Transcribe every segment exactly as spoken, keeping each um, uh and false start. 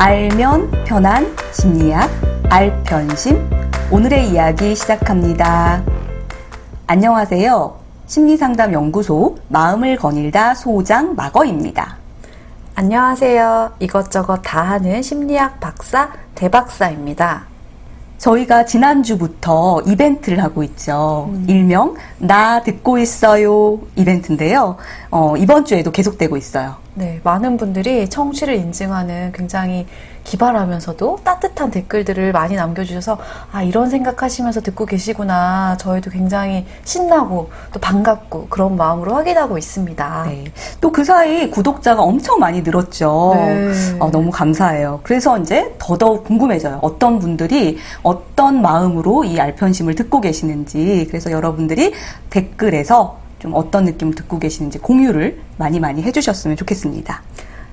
알면 편한 심리학 알편심 오늘의 이야기 시작합니다. 안녕하세요. 심리상담연구소 마음을 거닐다 소장 마거입니다. 안녕하세요. 이것저것 다 하는 심리학 박사 대박사입니다. 저희가 지난주부터 이벤트를 하고 있죠. 음. 일명 나 듣고 있어요 이벤트인데요. 어, 이번 주에도 계속되고 있어요. 네, 많은 분들이 청취를 인증하는 굉장히 기발하면서도 따뜻한 댓글들을 많이 남겨주셔서 아 이런 생각하시면서 듣고 계시구나. 저희도 굉장히 신나고 또 반갑고 그런 마음으로 확인하고 있습니다. 네. 또 그 사이 구독자가 엄청 많이 늘었죠. 네. 어, 너무 감사해요. 그래서 이제 더더욱 궁금해져요. 어떤 분들이 어떤 마음으로 이 알편심을 듣고 계시는지. 그래서 여러분들이 댓글에서 좀 어떤 느낌을 듣고 계시는지 공유를 많이 많이 해주셨으면 좋겠습니다.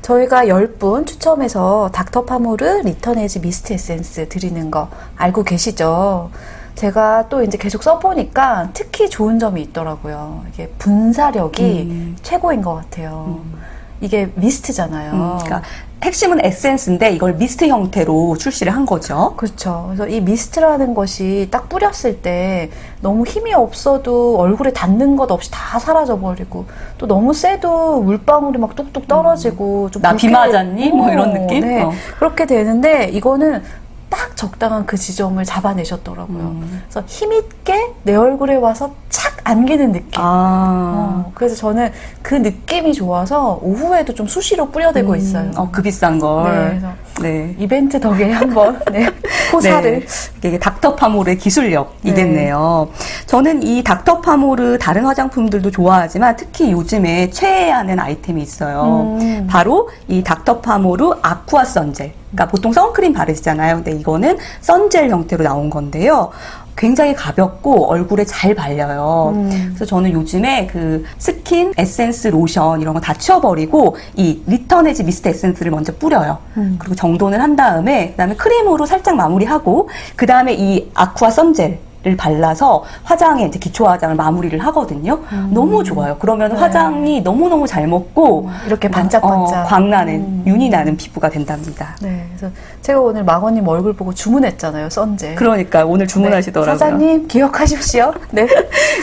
저희가 열 분 추첨해서 닥터 파모르 리턴에즈 미스트 에센스 드리는 거 알고 계시죠? 제가 또 이제 계속 써보니까 특히 좋은 점이 있더라고요. 이게 분사력이 음. 최고인 것 같아요. 음. 이게 미스트잖아요. 음, 그러니까 핵심은 에센스인데 이걸 미스트 형태로 출시를 한 거죠. 그렇죠. 그래서 이 미스트라는 것이 딱 뿌렸을 때 너무 힘이 없어도 얼굴에 닿는 것 없이 다 사라져버리고 또 너무 쎄도 물방울이 막 뚝뚝 떨어지고 음. 좀 나 비 맞았니? 뭐 이런 느낌? 네. 어. 그렇게 되는데 이거는 딱 적당한 그 지점을 잡아내셨더라고요. 음. 그래서 힘있게 내 얼굴에 와서 착 안기는 느낌. 아. 어, 그래서 저는 그 느낌이 좋아서 오후에도 좀 수시로 뿌려대고 음. 있어요. 어, 그 비싼 걸. 네, 그래서 네. 이벤트 덕에 한번 네, 호사를. 네. 이게 닥터 파모르의 기술력이 네. 됐네요. 저는 이 닥터 파모르 다른 화장품들도 좋아하지만 특히 요즘에 최애하는 아이템이 있어요. 음. 바로 이 닥터 파모르 아쿠아 선젤. 그러니까 보통 선크림 바르시잖아요. 근데 이거는 선젤 형태로 나온 건데요. 굉장히 가볍고 얼굴에 잘 발려요. 음. 그래서 저는 요즘에 그 스킨, 에센스, 로션 이런 거 다 치워버리고 이 리턴에즈 미스트 에센스를 먼저 뿌려요. 음. 그리고 정돈을 한 다음에 그다음에 크림으로 살짝 마무리하고 그다음에 이 아쿠아 선젤 를 발라서 화장에 이제 기초 화장을 마무리를 하거든요. 음. 너무 좋아요. 그러면 네. 화장이 너무너무 잘 먹고 이렇게 반짝반짝 어, 광나는 음. 윤이 나는 피부가 된답니다. 네, 그래서 제가 오늘 마거님 얼굴 보고 주문했잖아요. 선젤. 그러니까 오늘 주문하시더라고요. 네, 사장님 기억하십시오. 네.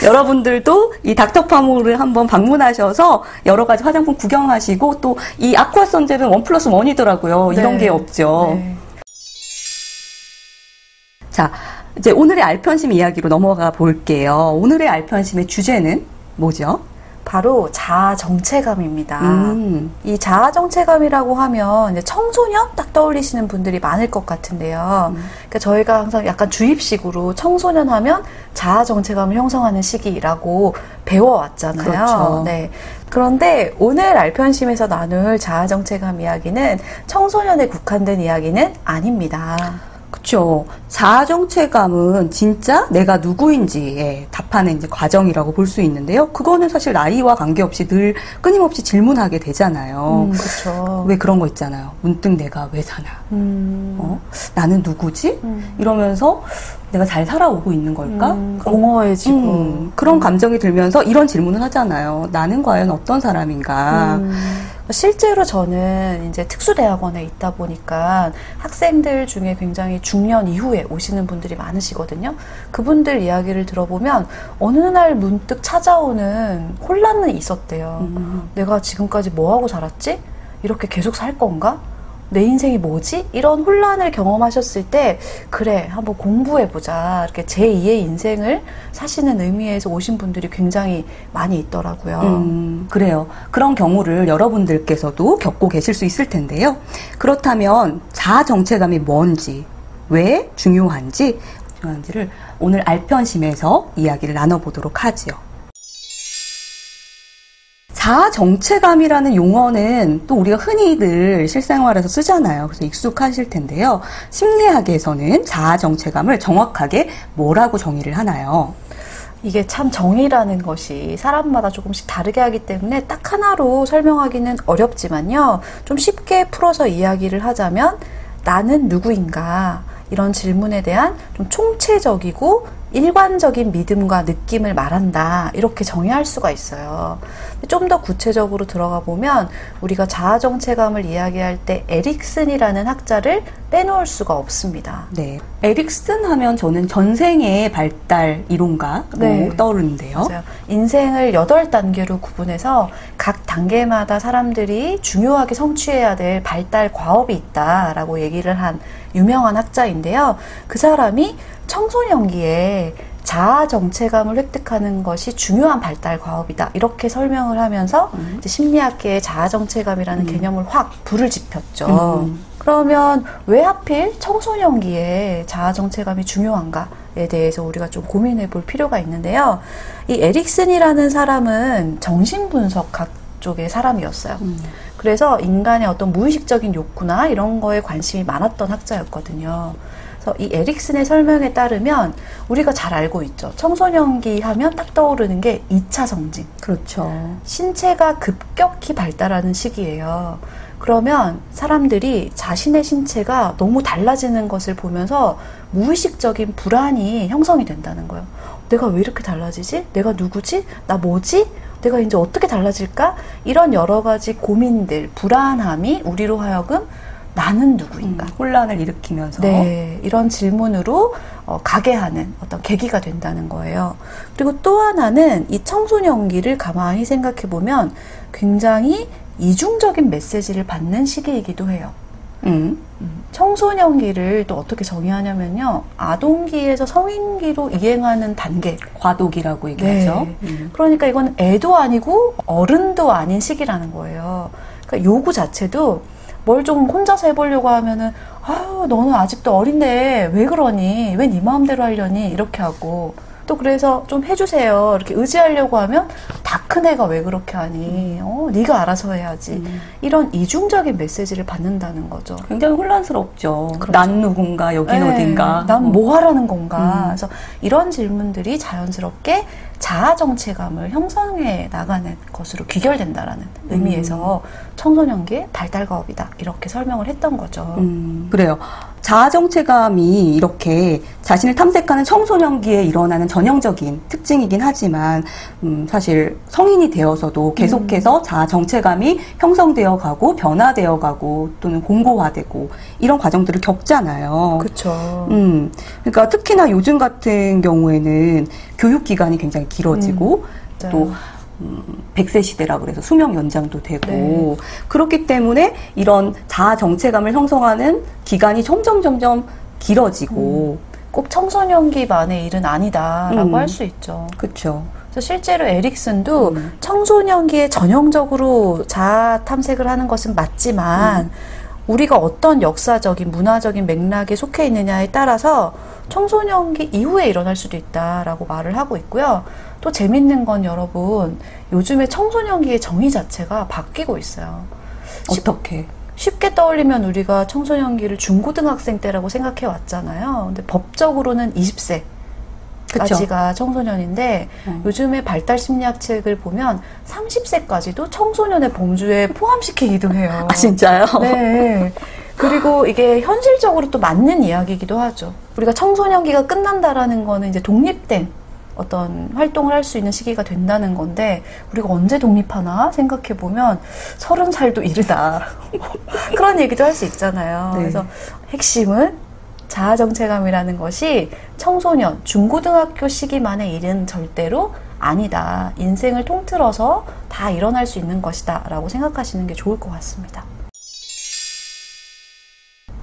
여러분들도 이 닥터 파모르를 한번 방문하셔서 여러 가지 화장품 구경하시고 또 이 아쿠아 선젤은 원 플러스 원이더라고요. 네. 이런 게 없죠. 네. 자. 이제 오늘의 알편심 이야기로 넘어가 볼게요. 오늘의 알편심의 주제는 뭐죠? 바로 자아정체감입니다. 음. 이 자아정체감이라고 하면 이제 청소년 딱 떠올리시는 분들이 많을 것 같은데요. 음. 그러니까 저희가 항상 약간 주입식으로 청소년 하면 자아정체감을 형성하는 시기라고 배워왔잖아요. 그렇죠. 네. 그런데 오늘 알편심에서 나눌 자아정체감 이야기는 청소년에 국한된 이야기는 아닙니다. 그렇죠. 자아정체감은 진짜 내가 누구인지에 답하는 이제 과정이라고 볼 수 있는데요. 그거는 사실 나이와 관계없이 늘 끊임없이 질문하게 되잖아요. 음, 그렇죠. 왜 그런 거 있잖아요. 문득 내가 왜 사나? 음. 어? 나는 누구지? 음. 이러면서 내가 잘 살아오고 있는 걸까? 음, 공허해지고 음, 그런 감정이 들면서 이런 질문을 하잖아요. 나는 과연 어떤 사람인가? 음. 실제로 저는 이제 특수대학원에 있다 보니까 학생들 중에 굉장히 중년 이후에 오시는 분들이 많으시거든요. 그분들 이야기를 들어보면 어느 날 문득 찾아오는 혼란은 있었대요. 음. 내가 지금까지 뭐하고 살았지? 이렇게 계속 살 건가? 내 인생이 뭐지? 이런 혼란을 경험하셨을 때 그래 한번 공부해보자 이렇게 제이의 인생을 사시는 의미에서 오신 분들이 굉장히 많이 있더라고요. 음, 그래요. 그런 경우를 여러분들께서도 겪고 계실 수 있을 텐데요. 그렇다면 자아정체감이 뭔지 왜 중요한지 중요한지를 오늘 알편심에서 이야기를 나눠보도록 하지요. 자아정체감이라는 용어는 또 우리가 흔히들 실생활에서 쓰잖아요. 그래서 익숙하실 텐데요. 심리학에서는 자아정체감을 정확하게 뭐라고 정의를 하나요? 이게 참 정의라는 것이 사람마다 조금씩 다르게 하기 때문에 딱 하나로 설명하기는 어렵지만요. 좀 쉽게 풀어서 이야기를 하자면 나는 누구인가 이런 질문에 대한 좀 총체적이고 일관적인 믿음과 느낌을 말한다, 이렇게 정의할 수가 있어요. 좀 더 구체적으로 들어가 보면 우리가 자아정체감을 이야기할 때 에릭슨이라는 학자를 빼놓을 수가 없습니다. 네, 에릭슨 하면 저는 전생의 발달 이론가 네. 떠오르는데요. 맞아요. 인생을 여덟 단계로 구분해서 각 단계마다 사람들이 중요하게 성취해야 될 발달 과업이 있다라고 얘기를 한 유명한 학자인데요. 그 사람이 청소년기에 자아 정체감을 획득하는 것이 중요한 발달 과업이다, 이렇게 설명을 하면서 음. 이제 심리학계의 자아 정체감이라는 음. 개념을 확 불을 지폈죠. 음. 그러면 왜 하필 청소년기에 자아 정체감이 중요한가에 대해서 우리가 좀 고민해 볼 필요가 있는데요. 이 에릭슨이라는 사람은 정신분석학 쪽의 사람이었어요. 음. 그래서 인간의 어떤 무의식적인 욕구나 이런 거에 관심이 많았던 학자였거든요. 그래서 이 에릭슨의 설명에 따르면 우리가 잘 알고 있죠. 청소년기 하면 딱 떠오르는 게 이 차 성징. 그렇죠. 신체가 급격히 발달하는 시기예요. 그러면 사람들이 자신의 신체가 너무 달라지는 것을 보면서 무의식적인 불안이 형성이 된다는 거예요. 내가 왜 이렇게 달라지지? 내가 누구지? 나 뭐지? 내가 이제 어떻게 달라질까? 이런 여러 가지 고민들, 불안함이 우리로 하여금 나는 누구인가? 음, 혼란을 일으키면서 네, 이런 질문으로 어, 가게 하는 어떤 계기가 된다는 거예요. 그리고 또 하나는 이 청소년기를 가만히 생각해 보면 굉장히 이중적인 메시지를 받는 시기이기도 해요. 음. 청소년기를 또 어떻게 정의하냐면요, 아동기에서 성인기로 이행하는 단계, 과도기라고 얘기하죠. 네. 음. 그러니까 이건 애도 아니고 어른도 아닌 시기라는 거예요. 그러니까 요구 자체도 뭘 좀 혼자서 해보려고 하면은, 아유, 너는 아직도 어린데 왜 그러니, 왜 네 마음대로 하려니, 이렇게 하고, 또 그래서 좀 해주세요 이렇게 의지하려고 하면 다 큰 애가 왜 그렇게 하니, 어, 네가 알아서 해야지, 음. 이런 이중적인 메시지를 받는다는 거죠. 굉장히 혼란스럽죠. 그렇죠. 난 누군가, 여긴 네, 어딘가, 난 뭐 하라는 건가. 음. 그래서 이런 질문들이 자연스럽게 자아 정체감을 형성해 나가는 것으로 귀결된다라는 음. 의미에서 청소년기의 발달 과업이다, 이렇게 설명을 했던 거죠. 음. 그래요. 자아 정체감이 이렇게 자신을 탐색하는 청소년기에 일어나는 전형적인 특징이긴 하지만 음, 사실 성인이 되어서도 계속해서 음. 자아 정체감이 형성되어 가고 변화되어 가고 또는 공고화되고 이런 과정들을 겪잖아요. 그렇죠. 음, 그러니까 특히나 요즘 같은 경우에는 교육 기간이 굉장히 길어지고 음. 또 음, 백 세 시대라고 해서 수명 연장도 되고 네. 그렇기 때문에 이런 자아 정체감을 형성하는 기간이 점점 점점 길어지고 음. 꼭 청소년기만의 일은 아니다라고 음. 할 수 있죠. 그렇죠. 그래서 실제로 에릭슨도 음. 청소년기에 전형적으로 자아 탐색을 하는 것은 맞지만 음. 우리가 어떤 역사적인 문화적인 맥락에 속해 있느냐에 따라서 청소년기 이후에 일어날 수도 있다라고 말을 하고 있고요. 또 재밌는 건 여러분, 요즘에 청소년기의 정의 자체가 바뀌고 있어요. 어떻게? 쉽게 떠올리면 우리가 청소년기를 중고등학생 때라고 생각해 왔잖아요. 근데 법적으로는 이십 세. 까지가 청소년인데 음. 요즘에 발달 심리학 책을 보면 삼십 세까지도 청소년의 범주에 포함시키기도 해요. 아, 진짜요? 네. 그리고 이게 현실적으로 또 맞는 이야기이기도 하죠. 우리가 청소년기가 끝난다라는 거는 이제 독립된 어떤 활동을 할 수 있는 시기가 된다는 건데, 우리가 언제 독립하나 생각해보면 서른 살도 이르다 그런 얘기도 할 수 있잖아요. 네. 그래서 핵심은 자아정체감이라는 것이 청소년, 중고등학교 시기만의 일은 절대로 아니다, 인생을 통틀어서 다 일어날 수 있는 것이다 라고 생각하시는 게 좋을 것 같습니다.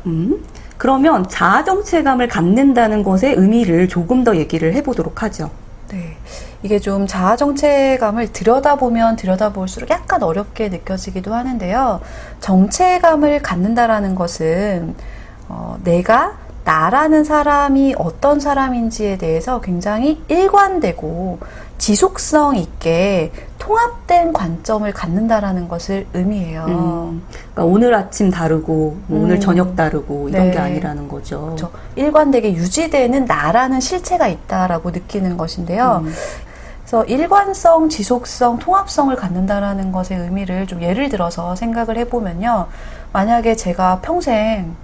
음? 그러면 자아정체감을 갖는다는 것의 의미를 조금 더 얘기를 해보도록 하죠. 네, 이게 좀 자아정체감을 들여다보면 들여다볼수록 약간 어렵게 느껴지기도 하는데요. 정체감을 갖는다라는 것은 어, 내가 나라는 사람이 어떤 사람인지에 대해서 굉장히 일관되고 지속성 있게 통합된 관점을 갖는다라는 것을 의미해요. 음, 그러니까 오늘 아침 다르고 뭐 음, 오늘 저녁 다르고 이런 네. 게 아니라는 거죠. 그렇죠. 일관되게 유지되는 나라는 실체가 있다라고 느끼는 것인데요. 음. 그래서 일관성, 지속성, 통합성을 갖는다라는 것의 의미를 좀 예를 들어서 생각을 해보면요. 만약에 제가 평생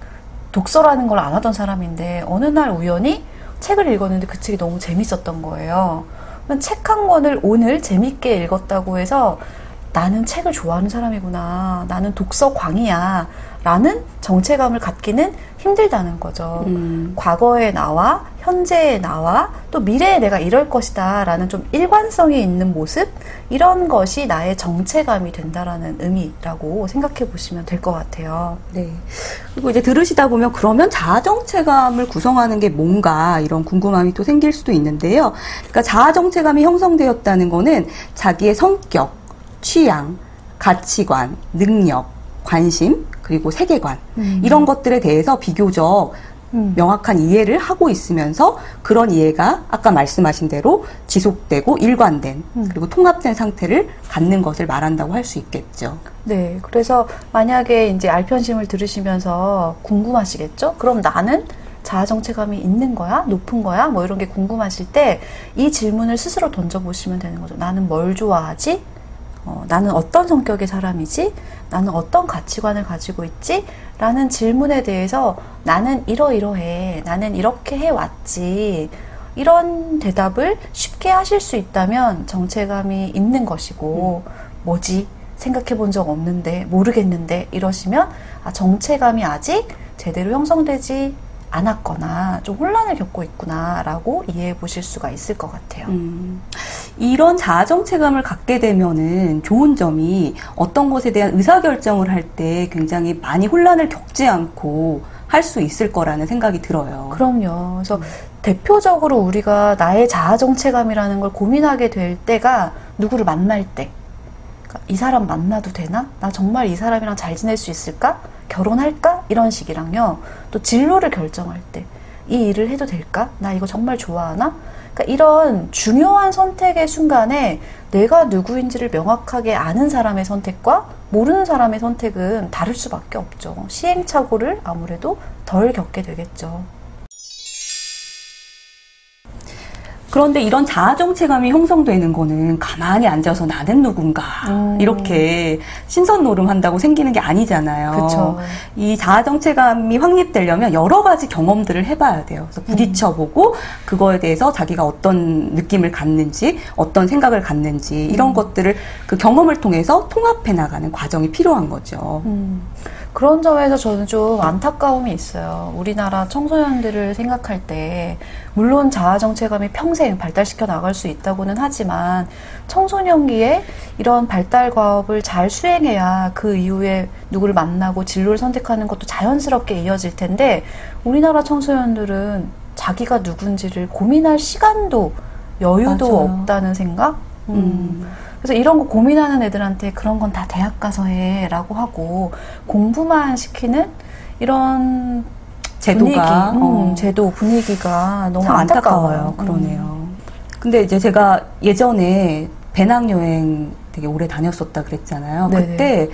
독서라는 걸 안 하던 사람인데 어느 날 우연히 책을 읽었는데 그 책이 너무 재밌었던 거예요. 책 한 권을 오늘 재밌게 읽었다고 해서 나는 책을 좋아하는 사람이구나, 나는 독서광이야 라는 정체감을 갖기는 힘들다는 거죠. 음. 과거의 나와 현재의 나와 또 미래의 내가 이럴 것이다 라는 좀 일관성이 있는 모습, 이런 것이 나의 정체감이 된다라는 의미라고 생각해 보시면 될 것 같아요. 네. 그리고 이제 들으시다 보면 그러면 자아정체감을 구성하는 게 뭔가 이런 궁금함이 또 생길 수도 있는데요. 그러니까 자아정체감이 형성되었다는 거는 자기의 성격, 취향, 가치관, 능력, 관심, 그리고 세계관, 음. 이런 것들에 대해서 비교적 음. 명확한 이해를 하고 있으면서 그런 이해가 아까 말씀하신 대로 지속되고 일관된 음. 그리고 통합된 상태를 갖는 것을 말한다고 할 수 있겠죠. 네, 그래서 만약에 이제 알편심을 들으시면서 궁금하시겠죠? 그럼 나는 자아정체감이 있는 거야? 높은 거야? 뭐 이런 게 궁금하실 때 이 질문을 스스로 던져보시면 되는 거죠. 나는 뭘 좋아하지? 어, 나는 어떤 성격의 사람이지? 나는 어떤 가치관을 가지고 있지? 라는 질문에 대해서 나는 이러이러해, 나는 이렇게 해왔지, 이런 대답을 쉽게 하실 수 있다면 정체감이 있는 것이고, 음. 뭐지? 생각해 본 적 없는데, 모르겠는데 이러시면 아, 정체감이 아직 제대로 형성되지 않았거나 좀 혼란을 겪고 있구나 라고 이해해 보실 수가 있을 것 같아요. 음, 이런 자아정체감을 갖게 되면은 좋은 점이 어떤 것에 대한 의사결정을 할 때 굉장히 많이 혼란을 겪지 않고 할 수 있을 거라는 생각이 들어요. 그럼요. 그래서 음. 대표적으로 우리가 나의 자아정체감이라는 걸 고민하게 될 때가 누구를 만날 때, 그러니까 이 사람 만나도 되나? 나 정말 이 사람이랑 잘 지낼 수 있을까? 결혼할까? 이런 식이랑요. 또 진로를 결정할 때 이 일을 해도 될까? 나 이거 정말 좋아하나? 그러니까 이런 중요한 선택의 순간에 내가 누구인지를 명확하게 아는 사람의 선택과 모르는 사람의 선택은 다를 수밖에 없죠. 시행착오를 아무래도 덜 겪게 되겠죠. 그런데 이런 자아정체감이 형성되는 거는 가만히 앉아서 나는 누군가 음. 이렇게 신선노름한다고 생기는 게 아니잖아요. 그쵸. 이 자아정체감이 확립되려면 여러 가지 경험들을 해봐야 돼요. 그래서 부딪혀보고 음. 그거에 대해서 자기가 어떤 느낌을 갖는지, 어떤 생각을 갖는지, 이런 음. 것들을 그 경험을 통해서 통합해 나가는 과정이 필요한 거죠. 음. 그런 점에서 저는 좀 안타까움이 있어요. 우리나라 청소년들을 생각할 때 물론 자아정체감이 평생 발달시켜 나갈 수 있다고는 하지만 청소년기에 이런 발달 과업을 잘 수행해야 그 이후에 누구를 만나고 진로를 선택하는 것도 자연스럽게 이어질 텐데, 우리나라 청소년들은 자기가 누군지를 고민할 시간도 여유도 맞아요. 없다는 생각? 음. 음. 그래서 이런 거 고민하는 애들한테 그런 건 다 대학 가서 해 라고 하고 공부만 시키는 이런 제도가 분위기, 음, 어. 제도 분위기가 너무 안타까워요. 안타까워요. 그러네요. 음. 근데 이제 제가 예전에 배낭여행 되게 오래 다녔었다 그랬잖아요. 네네. 그때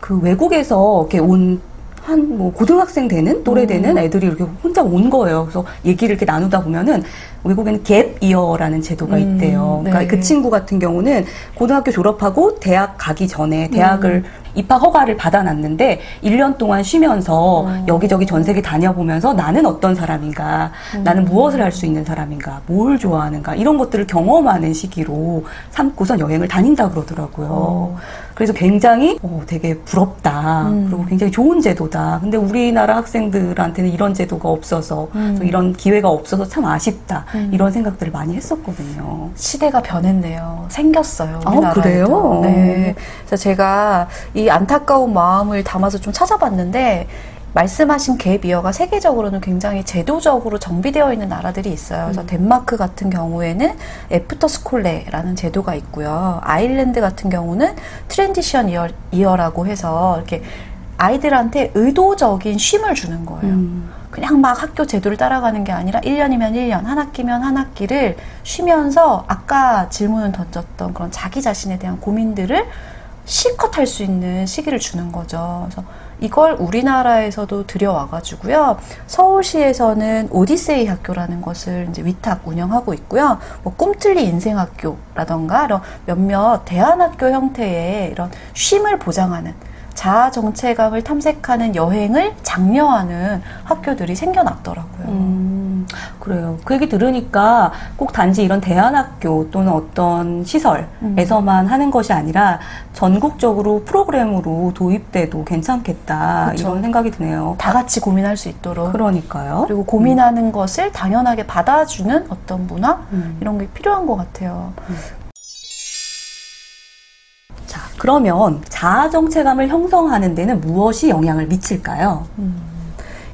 그 외국에서 이렇게 온 한 뭐 고등학생 되는 또래 되는 음. 애들이 이렇게 혼자 온 거예요. 그래서 얘기를 이렇게 나누다 보면은 외국에는 갭 이어라는 제도가 있대요. 음, 네. 그러니까 그 친구 같은 경우는 고등학교 졸업하고 대학 가기 전에 대학을 음. 입학 허가를 받아놨는데 일 년 동안 쉬면서 음. 여기저기 전 세계 다녀보면서 나는 어떤 사람인가, 음. 나는 무엇을 할 수 있는 사람인가, 뭘 좋아하는가, 이런 것들을 경험하는 시기로 삼고선 여행을 다닌다 그러더라고요. 음. 그래서 굉장히 어, 되게 부럽다. 음. 그리고 굉장히 좋은 제도다. 근데 우리나라 학생들한테는 이런 제도가 없어서 음. 이런 기회가 없어서 참 아쉽다. 음. 이런 생각들을 많이 했었거든요. 시대가 변했네요. 생겼어요. 우리나라에도. 아, 그래요? 네. 그래서 제가 이 안타까운 마음을 담아서 좀 찾아봤는데, 말씀하신 갭이어가 세계적으로는 굉장히 제도적으로 정비되어 있는 나라들이 있어요. 그래서 음. 덴마크 같은 경우에는 애프터스콜레라는 제도가 있고요. 아일랜드 같은 경우는 트랜지션 이어, 이어라고 해서 이렇게 아이들한테 의도적인 쉼을 주는 거예요. 음. 그냥 막 학교 제도를 따라가는 게 아니라 일 년이면 일 년, 한 학기면 한 학기를 쉬면서 아까 질문을 던졌던 그런 자기 자신에 대한 고민들을 실컷 할 수 있는 시기를 주는 거죠. 그래서 이걸 우리나라에서도 들여와가지고요. 서울시에서는 오디세이 학교라는 것을 이제 위탁 운영하고 있고요. 뭐 꿈틀리 인생학교라던가 이런 몇몇 대안학교 형태의 이런 쉼을 보장하는, 자아 정체감을 탐색하는 여행을 장려하는 학교들이 생겨났더라고요. 음, 그래요. 그 얘기 들으니까 꼭 단지 이런 대안학교 또는 어떤 시설에서만 음. 하는 것이 아니라 전국적으로 프로그램으로 도입돼도 괜찮겠다. 그쵸. 이런 생각이 드네요. 다 같이 고민할 수 있도록. 그러니까요. 그리고 고민하는 음. 것을 당연하게 받아주는 어떤 문화 음. 이런 게 필요한 것 같아요. 음. 자, 그러면 자아 정체감을 형성하는 데는 무엇이 영향을 미칠까요? 음.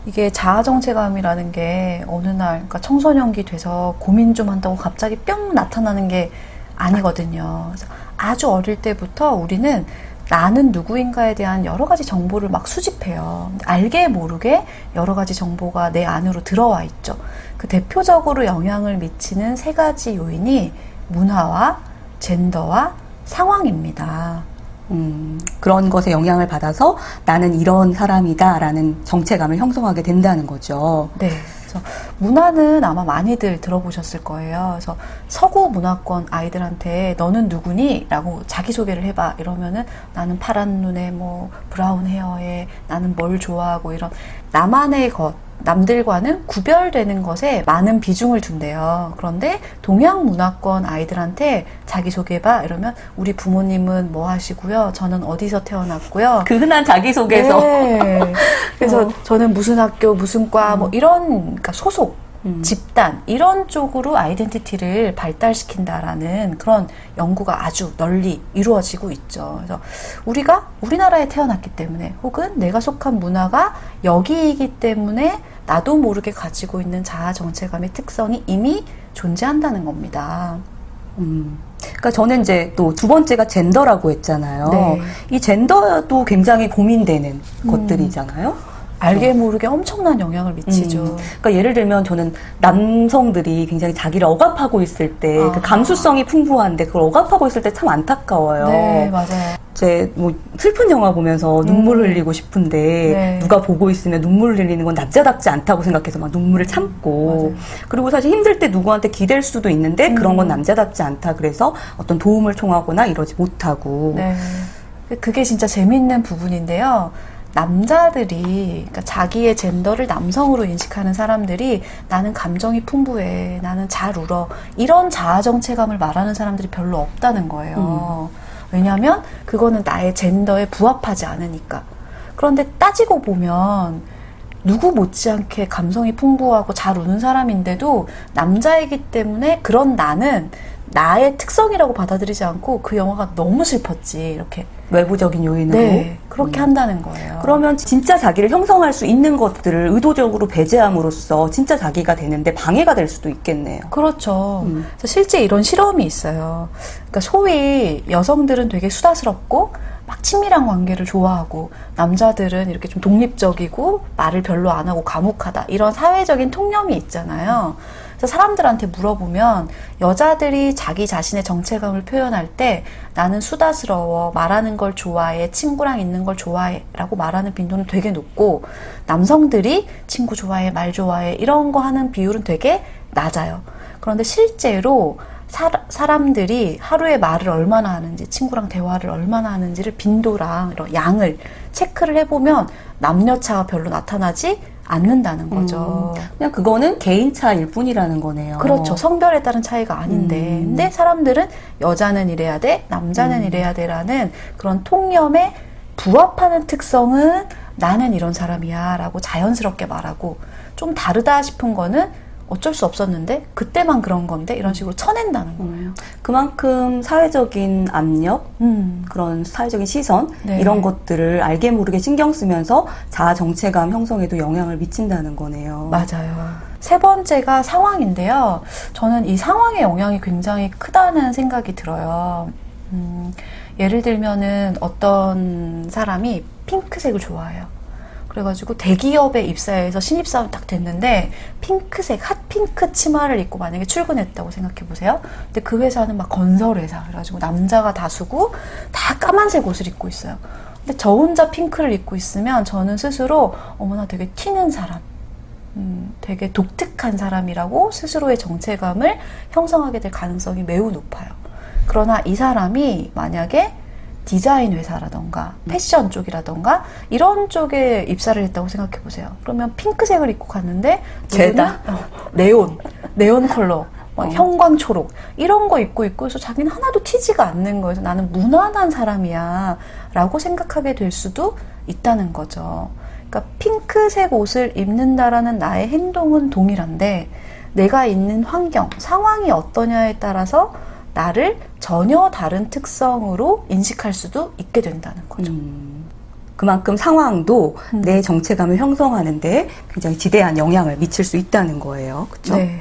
이게 자아정체감이라는 게 어느 날, 그러니까 청소년기 돼서 고민 좀 한다고 갑자기 뿅 나타나는 게 아니거든요. 그래서 아주 어릴 때부터 우리는 나는 누구인가에 대한 여러 가지 정보를 막 수집해요. 알게 모르게 여러 가지 정보가 내 안으로 들어와 있죠. 그 대표적으로 영향을 미치는 세 가지 요인이 문화와 젠더와 상황입니다. 음, 그런 것에 영향을 받아서 나는 이런 사람이다 라는 정체감을 형성하게 된다는 거죠. 네. 그래서 문화는 아마 많이들 들어보셨을 거예요. 그래서 서구 문화권 아이들한테 너는 누구니? 라고 자기소개를 해봐. 이러면은 나는 파란 눈에 뭐 브라운 헤어에 나는 뭘 좋아하고 이런 나만의 것. 남들과는 구별되는 것에 많은 비중을 둔대요. 그런데 동양 문화권 아이들한테 자기소개해봐 이러면 우리 부모님은 뭐 하시고요. 저는 어디서 태어났고요. 그 흔한 자기소개서. 네. 그래서 어. 저는 무슨 학교 무슨 과 뭐 이런 그러니까 소속, 음. 집단 이런 쪽으로 아이덴티티를 발달시킨다라는 그런 연구가 아주 널리 이루어지고 있죠. 그래서 우리가 우리나라에 태어났기 때문에 혹은 내가 속한 문화가 여기이기 때문에 나도 모르게 가지고 있는 자아 정체감의 특성이 이미 존재한다는 겁니다. 음. 그러니까 저는 이제 또 두 번째가 젠더라고 했잖아요. 네. 이 젠더도 굉장히 고민되는 음. 것들이잖아요. 알게 모르게 엄청난 영향을 미치죠. 음. 그러니까 예를 들면 저는 남성들이 굉장히 자기를 억압하고 있을 때 그 감수성이 풍부한데 그걸 억압하고 있을 때 참 안타까워요. 네, 맞아요. 이제 뭐 슬픈 영화 보면서 눈물 음. 흘리고 싶은데 네. 누가 보고 있으면 눈물 흘리는 건 남자답지 않다고 생각해서 막 눈물을 참고 맞아요. 그리고 사실 힘들 때 누구한테 기댈 수도 있는데 음. 그런 건 남자답지 않다 그래서 어떤 도움을 청하거나 이러지 못하고 네. 그게 진짜 재밌는 부분인데요. 남자들이 그러니까 자기의 젠더를 남성으로 인식하는 사람들이 나는 감정이 풍부해, 나는 잘 울어 이런 자아정체감을 말하는 사람들이 별로 없다는 거예요. 음. 왜냐하면 그거는 나의 젠더에 부합하지 않으니까. 그런데 따지고 보면 누구 못지않게 감성이 풍부하고 잘 우는 사람인데도 남자이기 때문에 그런 나는 나의 특성이라고 받아들이지 않고 그 영화가 너무 슬펐지 이렇게 외부적인 요인으로 네, 그렇게 음. 한다는 거예요. 그러면 진짜 자기를 형성할 수 있는 것들을 의도적으로 배제함으로써 진짜 자기가 되는데 방해가 될 수도 있겠네요. 그렇죠. 음. 그래서 실제 이런 실험이 있어요. 그러니까 소위 여성들은 되게 수다스럽고 막 친밀한 관계를 좋아하고 남자들은 이렇게 좀 독립적이고 말을 별로 안 하고 과묵하다 이런 사회적인 통념이 있잖아요. 그래서 사람들한테 물어보면 여자들이 자기 자신의 정체감을 표현할 때 나는 수다스러워, 말하는 걸 좋아해, 친구랑 있는 걸 좋아해 라고 말하는 빈도는 되게 높고 남성들이 친구 좋아해, 말 좋아해 이런 거 하는 비율은 되게 낮아요. 그런데 실제로 사, 사람들이 하루에 말을 얼마나 하는지, 친구랑 대화를 얼마나 하는지를 빈도랑 이런 양을 체크를 해보면 남녀차가 별로 나타나지 않는다는 거죠. 음, 그냥 그거는 개인차일 뿐이라는 거네요. 그렇죠. 성별에 따른 차이가 아닌데 음. 근데 사람들은 여자는 이래야 돼, 남자는 음. 이래야 돼라는 그런 통념에 부합하는 특성은 나는 이런 사람이야 라고 자연스럽게 말하고 좀 다르다 싶은 거는 어쩔 수 없었는데 그때만 그런 건데 이런 식으로 쳐낸다는 거예요. 음, 그만큼 사회적인 압력, 음. 그런 사회적인 시선 네. 이런 것들을 알게 모르게 신경 쓰면서 자아 정체감 형성에도 영향을 미친다는 거네요. 맞아요. 세 번째가 상황인데요. 저는 이 상황의 영향이 굉장히 크다는 생각이 들어요. 음, 예를 들면은 어떤 사람이 핑크색을 좋아해요. 그래가지고 대기업에 입사해서 신입사원 딱 됐는데 핑크색, 핫핑크 치마를 입고 만약에 출근했다고 생각해보세요. 근데 그 회사는 막 건설회사 그래가지고 남자가 다수고 다 까만색 옷을 입고 있어요. 근데 저 혼자 핑크를 입고 있으면 저는 스스로 어머나 되게 튀는 사람, 음, 되게 독특한 사람이라고 스스로의 정체감을 형성하게 될 가능성이 매우 높아요. 그러나 이 사람이 만약에 디자인 회사라던가 패션 쪽이라던가 이런 쪽에 입사를 했다고 생각해 보세요. 그러면 핑크색을 입고 갔는데 제다 네온, 네온 컬러, 막 어. 형광초록 이런 거 입고 있고 해서 자기는 하나도 튀지가 않는 거예요. 나는 무난한 사람이야 라고 생각하게 될 수도 있다는 거죠. 그러니까 핑크색 옷을 입는다라는 나의 행동은 동일한데 내가 있는 환경, 상황이 어떠냐에 따라서 나를 전혀 다른 특성으로 인식할 수도 있게 된다는 거죠. 음, 그만큼 상황도 음. 내 정체감을 형성하는 데 굉장히 지대한 영향을 미칠 수 있다는 거예요. 그렇죠? 네.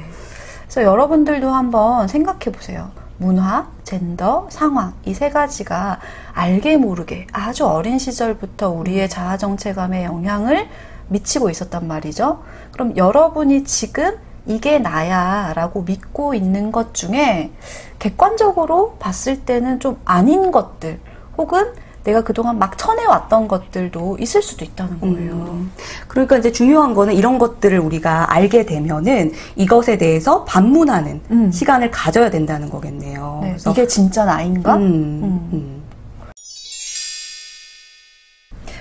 그래서 여러분들도 한번 생각해 보세요. 문화, 젠더, 상황 이 세 가지가 알게 모르게 아주 어린 시절부터 우리의 자아 정체감에 영향을 미치고 있었단 말이죠. 그럼 여러분이 지금 이게 나야 라고 믿고 있는 것 중에 객관적으로 봤을 때는 좀 아닌 것들 혹은 내가 그동안 막 쳐내왔던 것들도 있을 수도 있다는 거예요. 음. 그러니까 이제 중요한 거는 이런 것들을 우리가 알게 되면은 이것에 대해서 반문하는 음. 시간을 가져야 된다는 거겠네요. 네, 이게 진짜 나인가? 음. 음. 음.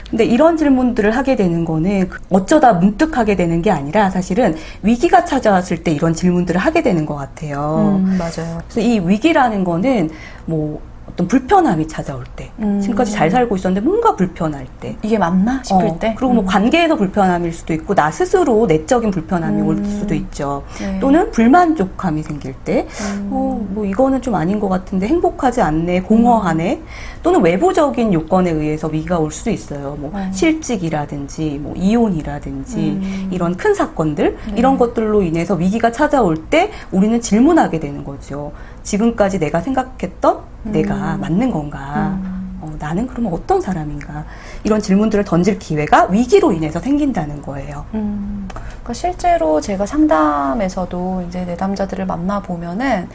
근데 이런 질문들을 하게 되는 거는 어쩌다 문득 하게 되는 게 아니라 사실은 위기가 찾아왔을 때 이런 질문들을 하게 되는 것 같아요. 음, 맞아요. 그래서 이 위기라는 거는 뭐 어떤 불편함이 찾아올 때 음. 지금까지 잘 살고 있었는데 뭔가 불편할 때 이게 맞나 싶을 어, 때 그리고 뭐 음. 관계에서 불편함일 수도 있고 나 스스로 내적인 불편함이 음. 올 수도 있죠. 네. 또는 불만족함이 생길 때 음. 어, 뭐 이거는 좀 아닌 것 같은데 행복하지 않네 공허하네 음. 또는 외부적인 요건에 의해서 위기가 올 수도 있어요. 뭐 음. 실직이라든지 뭐 이혼이라든지 음. 이런 큰 사건들 음. 이런 것들로 인해서 위기가 찾아올 때 우리는 질문하게 되는 거죠. 지금까지 내가 생각했던 음. 내가 맞는 건가? 음. 어, 나는 그러면 어떤 사람인가? 이런 질문들을 던질 기회가 위기로 인해서 생긴다는 거예요. 음. 그러니까 실제로 제가 상담에서도 이제 내담자들을 만나보면은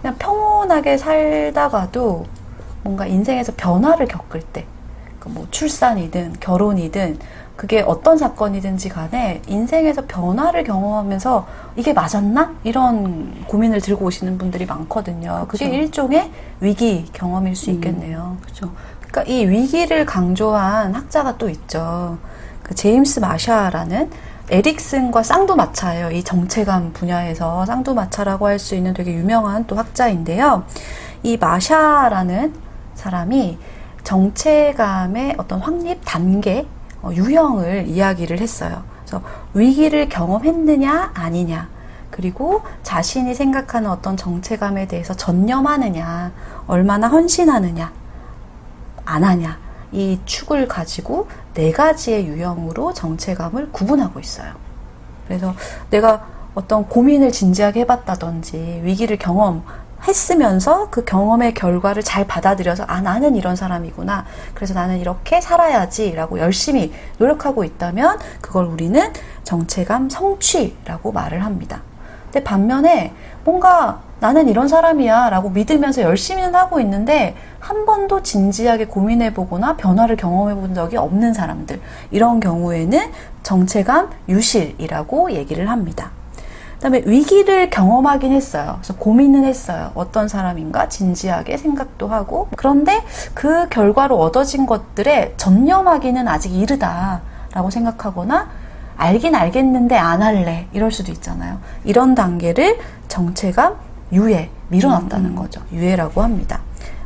그냥 평온하게 살다가도 뭔가 인생에서 변화를 겪을 때, 그러니까 뭐 출산이든 결혼이든 그게 어떤 사건이든지 간에 인생에서 변화를 경험하면서 이게 맞았나? 이런 고민을 들고 오시는 분들이 많거든요. 그게 그렇죠. 일종의 위기 경험일 수 있겠네요. 음, 그렇죠. 그러니까 이 위기를 강조한 학자가 또 있죠. 그 제임스 마샤라는 에릭슨과 쌍두마차예요. 이 정체감 분야에서 쌍두마차라고 할 수 있는 되게 유명한 또 학자인데요. 이 마샤라는 사람이 정체감의 어떤 확립 단계 어, 유형을 이야기를 했어요. 그래서 위기를 경험했느냐 아니냐 그리고 자신이 생각하는 어떤 정체감에 대해서 전념하느냐 얼마나 헌신하느냐 안 하냐 이 축을 가지고 네 가지의 유형으로 정체감을 구분하고 있어요. 그래서 내가 어떤 고민을 진지하게 해봤다든지 위기를 경험 했으면서 그 경험의 결과를 잘 받아들여서 아 나는 이런 사람이구나 그래서 나는 이렇게 살아야지 라고 열심히 노력하고 있다면 그걸 우리는 정체감 성취라고 말을 합니다. 근데 반면에 뭔가 나는 이런 사람이야 라고 믿으면서 열심히는 하고 있는데 한 번도 진지하게 고민해 보거나 변화를 경험해 본 적이 없는 사람들 이런 경우에는 정체감 유실이라고 얘기를 합니다. 그 다음에 위기를 경험하긴 했어요. 그래서 고민은 했어요. 어떤 사람인가 진지하게 생각도 하고 그런데 그 결과로 얻어진 것들에 전념하기는 아직 이르다라고 생각하거나 알긴 알겠는데 안 할래 이럴 수도 있잖아요. 이런 단계를 정체감 유예, 미뤄놨다는 거죠. 유예라고 합니다.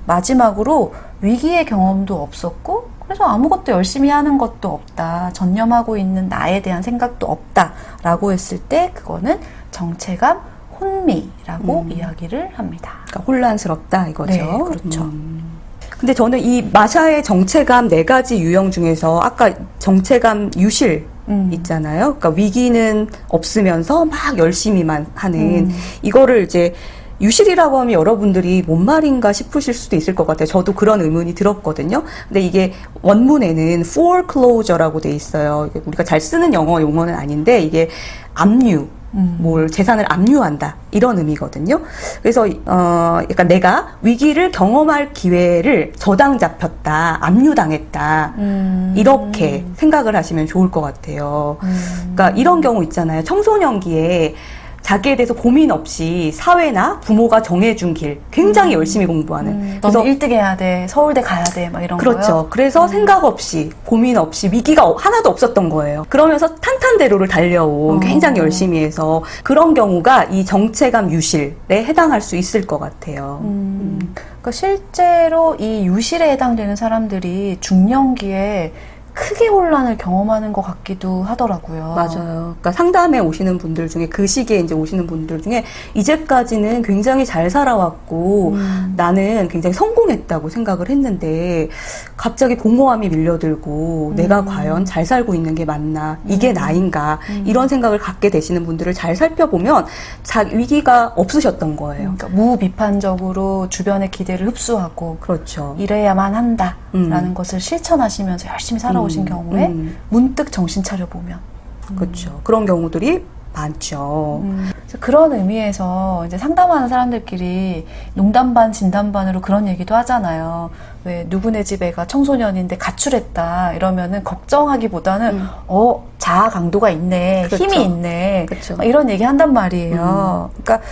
마지막으로 위기의 경험도 없었고 그래서 아무것도 열심히 하는 것도 없다. 전념하고 있는 나에 대한 생각도 없다. 라고 했을 때 그거는 정체감 혼미라고 음. 이야기를 합니다. 그러니까 혼란스럽다 이거죠. 네, 그렇죠. 음. 근데 저는 이 마샤의 정체감 네 가지 유형 중에서 아까 정체감 유실 음. 있잖아요. 그러니까 위기는 없으면서 막 열심히만 하는 음. 이거를 이제 유실이라고 하면 여러분들이 뭔 말인가 싶으실 수도 있을 것 같아요. 저도 그런 의문이 들었거든요. 근데 이게 원문에는 foreclosure라고 돼 있어요. 우리가 잘 쓰는 영어 용어는 아닌데 이게 압류, 음. 뭘 재산을 압류한다 이런 의미거든요. 그래서 어, 그러니까 내가 위기를 경험할 기회를 저당 잡혔다, 압류당했다 음. 이렇게 생각을 하시면 좋을 것 같아요. 음. 그러니까 이런 경우 있잖아요. 청소년기에 자기에 대해서 고민 없이 사회나 부모가 정해준 길 굉장히 음. 열심히 공부하는. 음. 그래서 일 등 해야 돼, 서울대 가야 돼, 막 이런 그렇죠. 거요. 그렇죠. 그래서 음. 생각 없이 고민 없이 위기가 하나도 없었던 거예요. 그러면서 탄탄대로를 달려온 어. 굉장히 열심히 해서 그런 경우가 이 정체감 유실에 해당할 수 있을 것 같아요. 음. 음. 그러니까 실제로 이 유실에 해당되는 사람들이 중년기에 크게 혼란을 경험하는 것 같기도 하더라고요. 맞아요. 그러니까 상담에 오시는 분들 중에 그 시기에 이제 오시는 분들 중에 이제까지는 굉장히 잘 살아왔고 음. 나는 굉장히 성공했다고 생각을 했는데 갑자기 공허함이 밀려들고 음. 내가 과연 잘 살고 있는 게 맞나? 이게 음. 나인가? 음. 이런 생각을 갖게 되시는 분들을 잘 살펴보면 자, 위기가 없으셨던 거예요. 그러니까 무비판적으로 주변의 기대를 흡수하고 그렇죠. 이래야만 한다라는 음. 것을 실천하시면서 열심히 살아오셨어요. 오신 경우에 음. 문득 정신 차려보면 음. 그렇죠. 그런 경우들이 많죠. 음. 그래서 그런 의미에서 이제 상담하는 사람들끼리 농담 반 진담 반으로 그런 얘기도 하잖아요. 왜 누구네 집 애가 청소년인데 가출했다 이러면은 걱정하기보다는 음. 어 자아 강도가 있네, 그렇죠. 힘이 있네 그렇죠. 이런 얘기 한단 말이에요. 음. 그러니까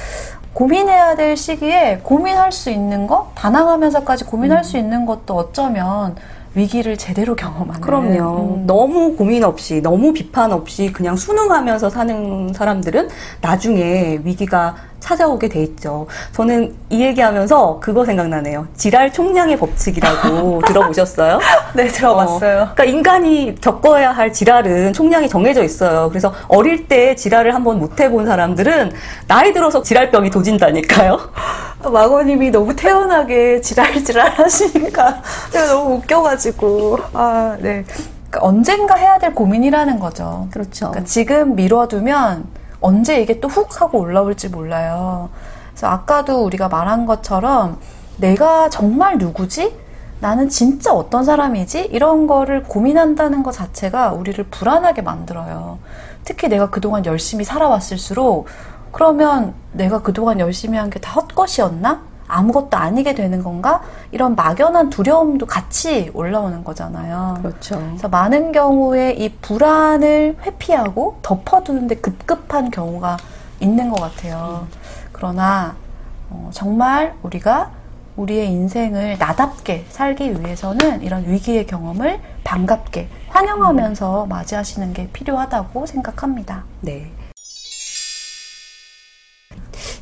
고민해야 될 시기에 고민할 수 있는 거, 단항하면서까지 고민할 음. 수 있는 것도 어쩌면 위기를 제대로 경험하는. 그럼요. 음. 너무 고민 없이, 너무 비판 없이 그냥 순응하면서 사는 사람들은 나중에 위기가 찾아오게 돼 있죠. 저는 이 얘기하면서 그거 생각나네요. 지랄 총량의 법칙이라고 들어보셨어요? 네, 들어봤어요. 어, 그러니까 인간이 겪어야 할 지랄은 총량이 정해져 있어요. 그래서 어릴 때 지랄을 한번 못 해본 사람들은 나이 들어서 지랄병이 도진다니까요. 마고님이 너무 태연하게 지랄지랄 하시니까 제가 너무 웃겨가지고 아, 네. 그러니까 언젠가 해야 될 고민이라는 거죠. 그렇죠. 그러니까 지금 미뤄두면 언제 이게 또 훅 하고 올라올지 몰라요. 그래서 아까도 우리가 말한 것처럼 내가 정말 누구지? 나는 진짜 어떤 사람이지? 이런 거를 고민한다는 것 자체가 우리를 불안하게 만들어요. 특히 내가 그동안 열심히 살아왔을수록 그러면 내가 그동안 열심히 한 게 다 헛것이었나? 아무것도 아니게 되는 건가? 이런 막연한 두려움도 같이 올라오는 거잖아요. 그렇죠. 그래서 많은 경우에 이 불안을 회피하고 덮어두는데 급급한 경우가 있는 것 같아요. 음. 그러나 어, 정말 우리가 우리의 인생을 나답게 살기 위해서는 이런 위기의 경험을 반갑게 환영하면서 음. 맞이하시는 게 필요하다고 생각합니다. 네.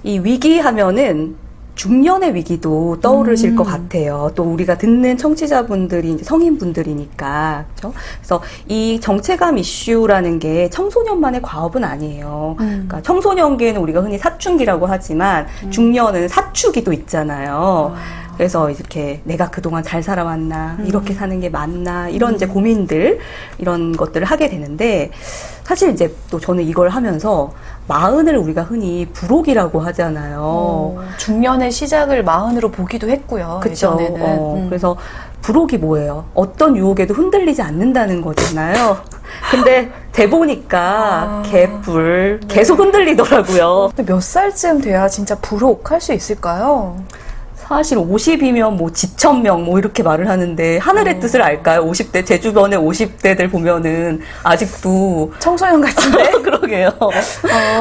이 위기 하면은 중년의 위기도 떠오르실 음. 것 같아요. 또 우리가 듣는 청취자분들이 이제 성인분들이니까. 그렇죠? 그래서 이 정체감 이슈라는 게 청소년만의 과업은 아니에요. 음. 그러니까 청소년기에는 우리가 흔히 사춘기라고 하지만 음. 중년은 사추기도 있잖아요. 음. 그래서 이렇게 내가 그동안 잘 살아왔나, 음. 이렇게 사는 게 맞나, 이런 음. 이제 고민들, 이런 것들을 하게 되는데, 사실 이제 또 저는 이걸 하면서 마흔을 우리가 흔히 부록이라고 하잖아요. 음. 중년의 시작을 마흔으로 보기도 했고요. 그쵸. 예전에는. 어, 음. 그래서 부록이 뭐예요? 어떤 유혹에도 흔들리지 않는다는 거잖아요. 근데 대보니까 개뿔, 아. 계속 네. 흔들리더라고요. 근데 몇 살쯤 돼야 진짜 부록 할 수 있을까요? 사실 오십이면 뭐 지천명 뭐 이렇게 말을 하는데 하늘의 음. 뜻을 알까요? 오십 대 제 주변에 오십 대들 보면은 아직도 청소년 같은데 그러게요. 어.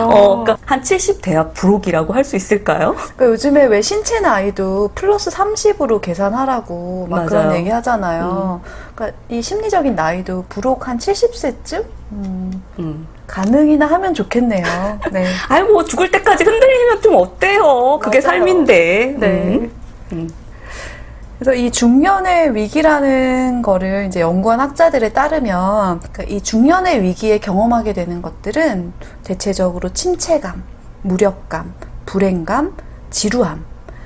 어, 그러니까 한 칠십 대야 부록이라고 할 수 있을까요? 그러니까 요즘에 왜 신체 나이도 플러스 삼십으로 계산하라고 막 맞아요. 그런 얘기 하잖아요. 음. 그러니까 이 심리적인 나이도 부록 한 칠십 세쯤 음. 음. 가능이나 하면 좋겠네요. 네. 아이 뭐 죽을 때까지 흔들리면 좀 어때요? 그게 맞아요. 삶인데. 네. 음. 음. 그래서 이 중년의 위기라는 거를 이제 연구한 학자들에 따르면 그러니까 이 중년의 위기에 경험하게 되는 것들은 대체적으로 침체감, 무력감, 불행감, 지루함,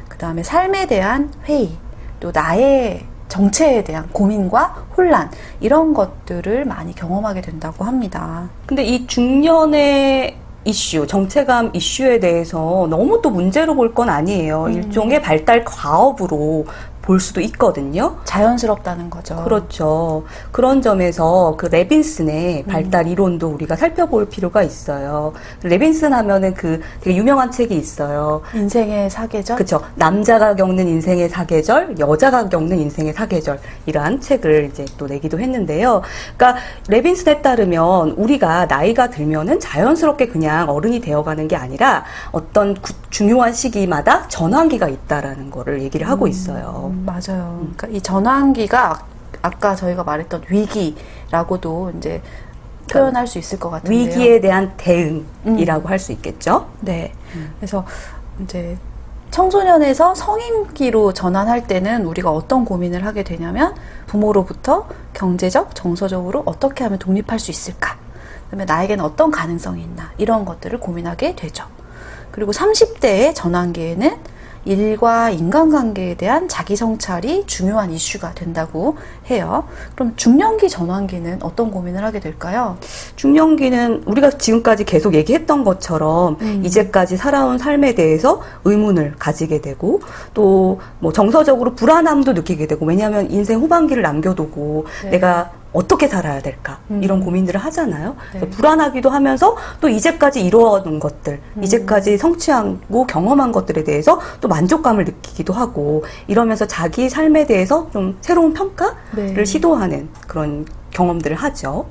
그 다음에 삶에 대한 회의, 또 나의 정체에 대한 고민과 혼란 이런 것들을 많이 경험하게 된다고 합니다. 근데 이 중년의 이슈, 정체감 이슈에 대해서 너무 또 문제로 볼 건 아니에요. 음. 일종의 발달 과업으로 볼 수도 있거든요. 자연스럽다는 거죠. 그렇죠. 그런 점에서 그 레빈슨의 음. 발달 이론도 우리가 살펴볼 필요가 있어요. 레빈슨 하면은 그 되게 유명한 책이 있어요. 인생의 사계절? 그렇죠. 남자가 겪는 인생의 사계절, 여자가 겪는 인생의 사계절, 이러한 책을 이제 또 내기도 했는데요. 그러니까 레빈슨에 따르면 우리가 나이가 들면은 자연스럽게 그냥 어른이 되어가는 게 아니라 어떤 구, 중요한 시기마다 전환기가 있다라는 거를 얘기를 하고 있어요. 음, 맞아요. 그러니까 이 전환기가 아까 저희가 말했던 위기라고도 이제 표현할 수 있을 것 같은데요. 위기에 대한 대응이라고 음. 할 수 있겠죠. 네. 음. 그래서 이제 청소년에서 성인기로 전환할 때는 우리가 어떤 고민을 하게 되냐면 부모로부터 경제적, 정서적으로 어떻게 하면 독립할 수 있을까? 그다음에 나에게는 어떤 가능성이 있나? 이런 것들을 고민하게 되죠. 그리고 삼십 대의 전환기에는 일과 인간관계에 대한 자기 성찰이 중요한 이슈가 된다고 해요. 그럼 중년기 전환기는 어떤 고민을 하게 될까요? 중년기는 우리가 지금까지 계속 얘기했던 것처럼 음. 이제까지 살아온 삶에 대해서 의문을 가지게 되고 또 뭐 정서적으로 불안함도 느끼게 되고, 왜냐하면 인생 후반기를 남겨두고 네. 내가 어떻게 살아야 될까 음. 이런 고민들을 하잖아요. 네. 그래서 불안하기도 하면서 또 이제까지 이루어온 것들, 음. 이제까지 성취하고 경험한 것들에 대해서 또 만족감을 느끼기도 하고, 이러면서 자기 삶에 대해서 좀 새로운 평가를 네. 시도하는 그런 경험들을 하죠.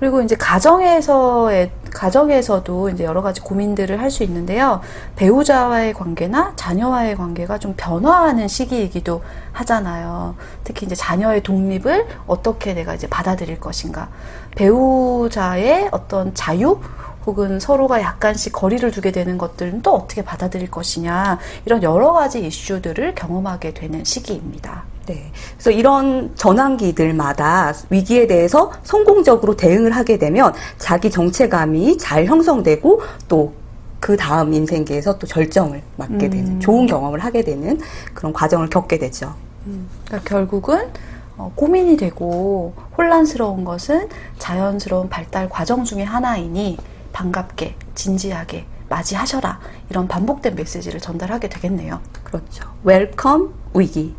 그리고 이제 가정에서의 가정에서도 이제 여러 가지 고민들을 할 수 있는데요. 배우자와의 관계나 자녀와의 관계가 좀 변화하는 시기이기도 하잖아요. 특히 이제 자녀의 독립을 어떻게 내가 이제 받아들일 것인가. 배우자의 어떤 자유? 혹은 서로가 약간씩 거리를 두게 되는 것들은 또 어떻게 받아들일 것이냐, 이런 여러 가지 이슈들을 경험하게 되는 시기입니다. 네. 그래서 이런 전환기들마다 위기에 대해서 성공적으로 대응을 하게 되면 자기 정체감이 잘 형성되고 또 그 다음 인생계에서 또 절정을 맞게 음. 되는, 좋은 경험을 하게 되는 그런 과정을 겪게 되죠. 음. 그러니까 결국은 어, 고민이 되고 혼란스러운 것은 자연스러운 발달 과정 중에 하나이니 반갑게, 진지하게 맞이하셔라, 이런 반복된 메시지를 전달하게 되겠네요. 그렇죠. 웰컴 위기.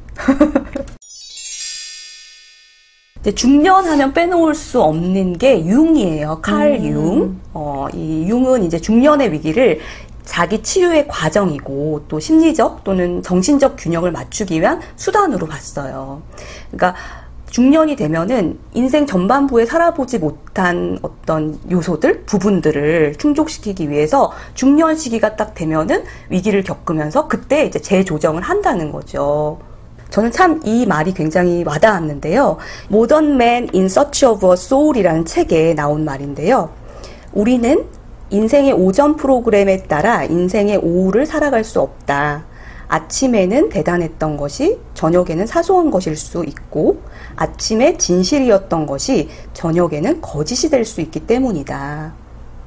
중년하면 빼놓을 수 없는 게 융이에요. 칼 융. 음. 어, 이 융은 이제 중년의 위기를 자기 치유의 과정이고 또 심리적 또는 정신적 균형을 맞추기 위한 수단으로 봤어요. 그러니까 중년이 되면은 인생 전반부에 살아보지 못한 어떤 요소들, 부분들을 충족시키기 위해서 중년 시기가 딱 되면은 위기를 겪으면서 그때 이제 재조정을 한다는 거죠. 저는 참 이 말이 굉장히 와닿았는데요. Modern Man in Search of a Soul 이라는 책에 나온 말인데요. 우리는 인생의 오전 프로그램에 따라 인생의 오후를 살아갈 수 없다. 아침에는 대단했던 것이 저녁에는 사소한 것일 수 있고, 아침에 진실이었던 것이 저녁에는 거짓이 될 수 있기 때문이다.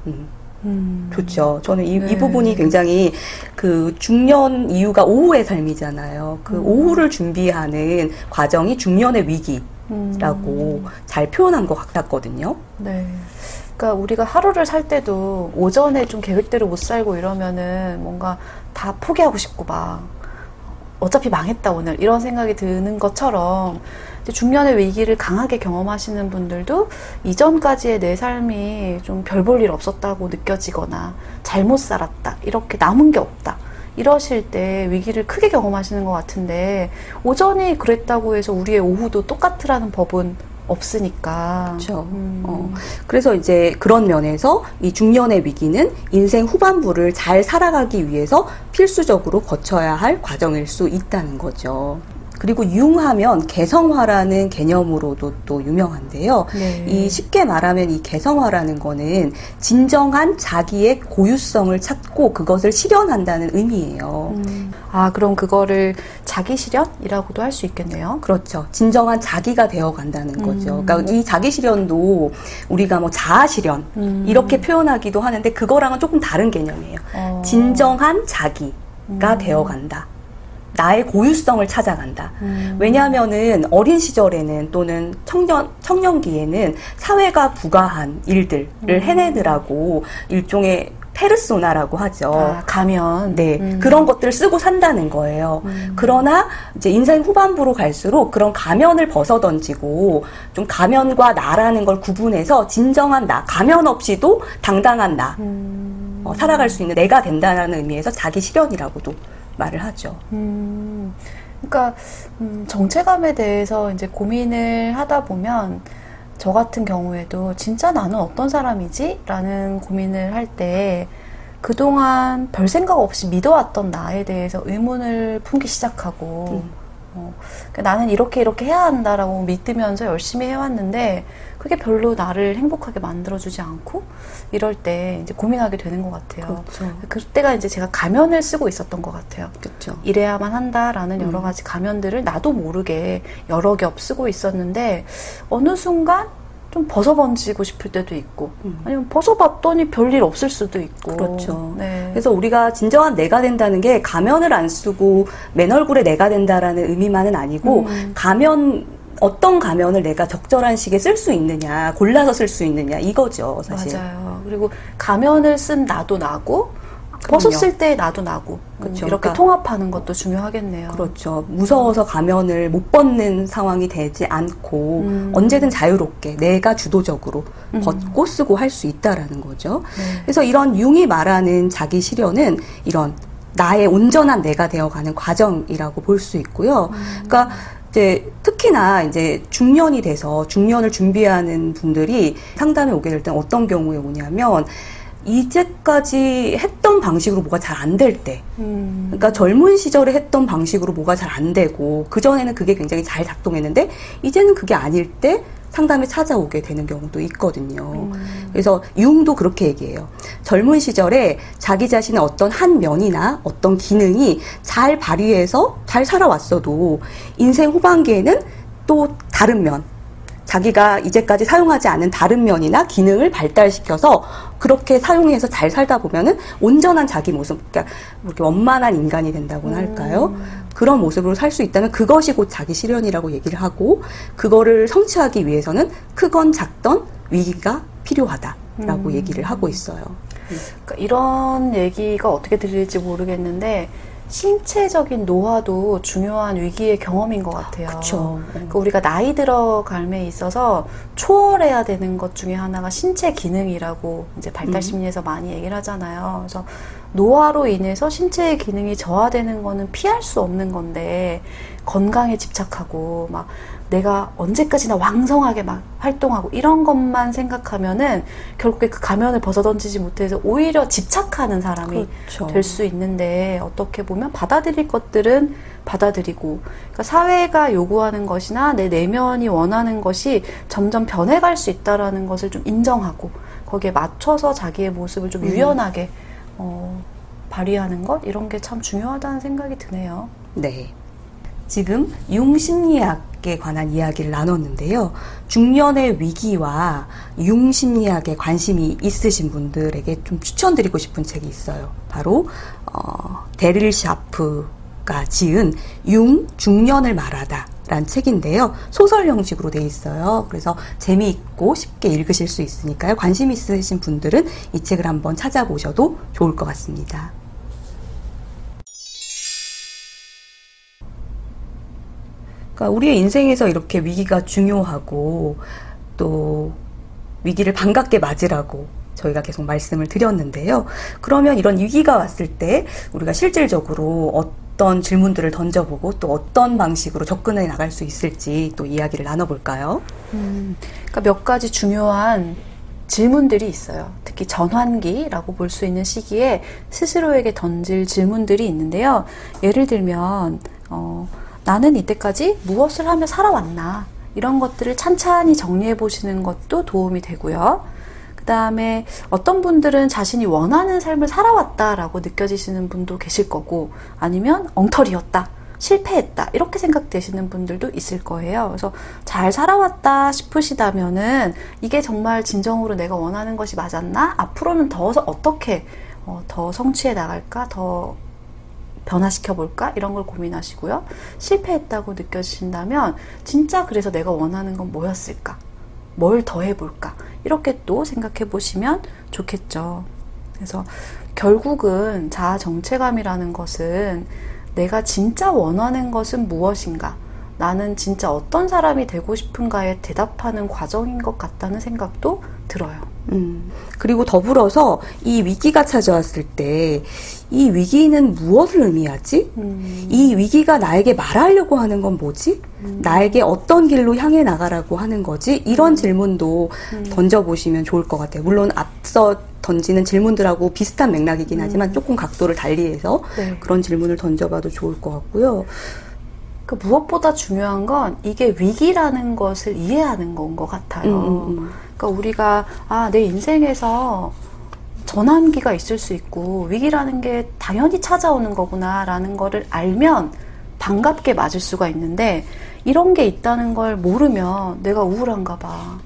음. 음. 좋죠. 저는 이, 네. 이 부분이 굉장히 그 중년 이유가 오후의 삶이잖아요. 그 음. 오후를 준비하는 과정이 중년의 위기라고 음. 잘 표현한 것 같았거든요. 네. 그러니까 우리가 하루를 살 때도 오전에 좀 계획대로 못 살고 이러면은 뭔가 다 포기하고 싶고 막 어차피 망했다 오늘, 이런 생각이 드는 것처럼 이제 중년의 위기를 강하게 경험하시는 분들도 이전까지의 내 삶이 좀 별 볼 일 없었다고 느껴지거나 잘못 살았다, 이렇게 남은 게 없다, 이러실 때 위기를 크게 경험하시는 것 같은데, 오전이 그랬다고 해서 우리의 오후도 똑같으라는 법은 없으니까. 그렇죠. 음. 어. 그래서 이제 그런 면에서 이 중년의 위기는 인생 후반부를 잘 살아가기 위해서 필수적으로 거쳐야 할 과정일 수 있다는 거죠. 그리고 융하면 개성화라는 개념으로도 또 유명한데요. 네. 이 쉽게 말하면 이 개성화라는 거는 진정한 자기의 고유성을 찾고 그것을 실현한다는 의미예요. 음. 아, 그럼 그거를 자기 실현이라고도 할 수 있겠네요. 그렇죠. 진정한 자기가 되어간다는 거죠. 음. 그러니까 이 자기 실현도 우리가 뭐 자아 실현 음. 이렇게 표현하기도 하는데 그거랑은 조금 다른 개념이에요. 어. 진정한 자기가 음. 되어간다. 나의 고유성을 찾아간다. 음. 왜냐하면은 어린 시절에는 또는 청년, 청년기에는 사회가 부과한 일들을 음. 해내느라고 일종의 페르소나라고 하죠. 아, 가면. 네. 음. 그런 것들을 쓰고 산다는 거예요. 음. 그러나 이제 인생 후반부로 갈수록 그런 가면을 벗어던지고 좀 가면과 나라는 걸 구분해서 진정한 나, 가면 없이도 당당한 나, 음. 어, 살아갈 수 있는 내가 된다는 의미에서 자기 실현이라고도 말을 하죠. 음. 그러니까 음, 정체감에 대해서 이제 고민을 하다 보면 저 같은 경우에도 진짜 나는 어떤 사람이지? 라는 고민을 할 때 그동안 별 생각 없이 믿어왔던 나에 대해서 의문을 품기 시작하고 음. 어, 그러니까 나는 이렇게 이렇게 해야 한다라고 믿으면서 열심히 해왔는데 그게 별로 나를 행복하게 만들어주지 않고 이럴 때 이제 고민하게 되는 것 같아요. 그렇죠. 그때가 이제 제가 가면을 쓰고 있었던 것 같아요. 그렇죠. 이래야만 한다라는 음. 여러 가지 가면들을 나도 모르게 여러 겹 쓰고 있었는데 어느 순간 좀 벗어던지고 싶을 때도 있고 음. 아니면 벗어봤더니 별일 없을 수도 있고. 그렇죠. 네. 그래서 우리가 진정한 내가 된다는 게 가면을 안 쓰고 맨 얼굴에 내가 된다라는 의미만은 아니고 음. 가면 어떤 가면을 내가 적절한 시기에 쓸 수 있느냐, 골라서 쓸 수 있느냐 이거죠, 사실. 맞아요. 그리고 가면을 쓴 나도 나고 벗었을 때 나도 나고 그렇죠. 음, 이렇게 그러니까, 통합하는 것도 중요하겠네요. 그렇죠. 무서워서 가면을 못 벗는 상황이 되지 않고 음. 언제든 자유롭게 내가 주도적으로 음. 벗고 쓰고 할 수 있다라는 거죠. 음. 그래서 이런 융이 말하는 자기 실현은 이런 나의 온전한 내가 되어가는 과정이라고 볼 수 있고요. 음. 그러니까 이제 특히나 이제 중년이 돼서 중년을 준비하는 분들이 상담에 오게 될 때 어떤 경우에 오냐면 이제까지 했던 방식으로 뭐가 잘 안 될 때 음. 그러니까 젊은 시절에 했던 방식으로 뭐가 잘 안 되고 그전에는 그게 굉장히 잘 작동했는데 이제는 그게 아닐 때 상담에 찾아오게 되는 경우도 있거든요. 음. 그래서 융도 그렇게 얘기해요. 젊은 시절에 자기 자신의 어떤 한 면이나 어떤 기능이 잘 발휘해서 잘 살아왔어도 인생 후반기에는 또 다른 면, 자기가 이제까지 사용하지 않은 다른 면이나 기능을 발달시켜서 그렇게 사용해서 잘 살다 보면은 온전한 자기 모습, 그러니까 이렇게 원만한 인간이 된다고나 할까요? 음. 그런 모습으로 살 수 있다면 그것이 곧 자기 실현이라고 얘기를 하고 그거를 성취하기 위해서는 크건 작던 위기가 필요하다라고 음. 얘기를 하고 있어요. 그러니까 이런 얘기가 어떻게 들릴지 모르겠는데 신체적인 노화도 중요한 위기의 경험인 것 같아요. 그렇죠. 그러니까 우리가 나이 들어감에 있어서 초월해야 되는 것 중에 하나가 신체 기능이라고 이제 발달 심리에서 음. 많이 얘기를 하잖아요. 그래서 노화로 인해서 신체의 기능이 저하되는 거는 피할 수 없는 건데 건강에 집착하고 막 내가 언제까지나 왕성하게 막 활동하고 이런 것만 생각하면은 결국에 그 가면을 벗어던지지 못해서 오히려 집착하는 사람이 그렇죠. 될 수 있는데 어떻게 보면 받아들일 것들은 받아들이고 그러니까 사회가 요구하는 것이나 내 내면이 원하는 것이 점점 변해갈 수 있다라는 것을 좀 인정하고 거기에 맞춰서 자기의 모습을 좀 음. 유연하게 어, 발휘하는 것 이런 게 참 중요하다는 생각이 드네요. 네. 지금 융 심리학에 관한 이야기를 나눴는데요. 중년의 위기와 융 심리학에 관심이 있으신 분들에게 좀 추천드리고 싶은 책이 있어요. 바로 어, 데릴 샤프가 지은 융 중년을 말하다 라는 책인데요. 소설 형식으로 돼 있어요. 그래서 재미있고 쉽게 읽으실 수 있으니까요. 관심 있으신 분들은 이 책을 한번 찾아보셔도 좋을 것 같습니다. 그러니까 우리의 인생에서 이렇게 위기가 중요하고 또 위기를 반갑게 맞으라고 저희가 계속 말씀을 드렸는데요. 그러면 이런 위기가 왔을 때 우리가 실질적으로 어떤 어떤 질문들을 던져보고 또 어떤 방식으로 접근해 나갈 수 있을지 또 이야기를 나눠볼까요? 음, 그러니까 몇 가지 중요한 질문들이 있어요. 특히 전환기라고 볼 수 있는 시기에 스스로에게 던질 질문들이 있는데요. 예를 들면 어, 나는 이때까지 무엇을 하며 살아왔나 이런 것들을 찬찬히 정리해 보시는 것도 도움이 되고요. 그 다음에 어떤 분들은 자신이 원하는 삶을 살아왔다라고 느껴지시는 분도 계실 거고 아니면 엉터리였다, 실패했다 이렇게 생각되시는 분들도 있을 거예요. 그래서 잘 살아왔다 싶으시다면은 이게 정말 진정으로 내가 원하는 것이 맞았나? 앞으로는 더 어떻게 더 성취해 나갈까? 더 변화시켜 볼까? 이런 걸 고민하시고요. 실패했다고 느껴지신다면 진짜 그래서 내가 원하는 건 뭐였을까? 뭘 더 해볼까? 이렇게 또 생각해 보시면 좋겠죠. 그래서 결국은 자아 정체감이라는 것은 내가 진짜 원하는 것은 무엇인가, 나는 진짜 어떤 사람이 되고 싶은가에 대답하는 과정인 것 같다는 생각도 들어요. 음. 그리고 더불어서 이 위기가 찾아왔을 때 이 위기는 무엇을 의미하지? 음. 이 위기가 나에게 말하려고 하는 건 뭐지? 음. 나에게 어떤 길로 향해 나가라고 하는 거지? 이런 음. 질문도 음. 던져보시면 좋을 것 같아요. 물론 앞서 던지는 질문들하고 비슷한 맥락이긴 음. 하지만 조금 각도를 달리해서 네. 그런 질문을 던져봐도 좋을 것 같고요. 그 무엇보다 중요한 건 이게 위기라는 것을 이해하는 건 것 같아요. 음. 그러니까 우리가 아, 내 인생에서 전환기가 있을 수 있고 위기라는 게 당연히 찾아오는 거구나 라는 거를 알면 반갑게 맞을 수가 있는데, 이런 게 있다는 걸 모르면 내가 우울한가 봐,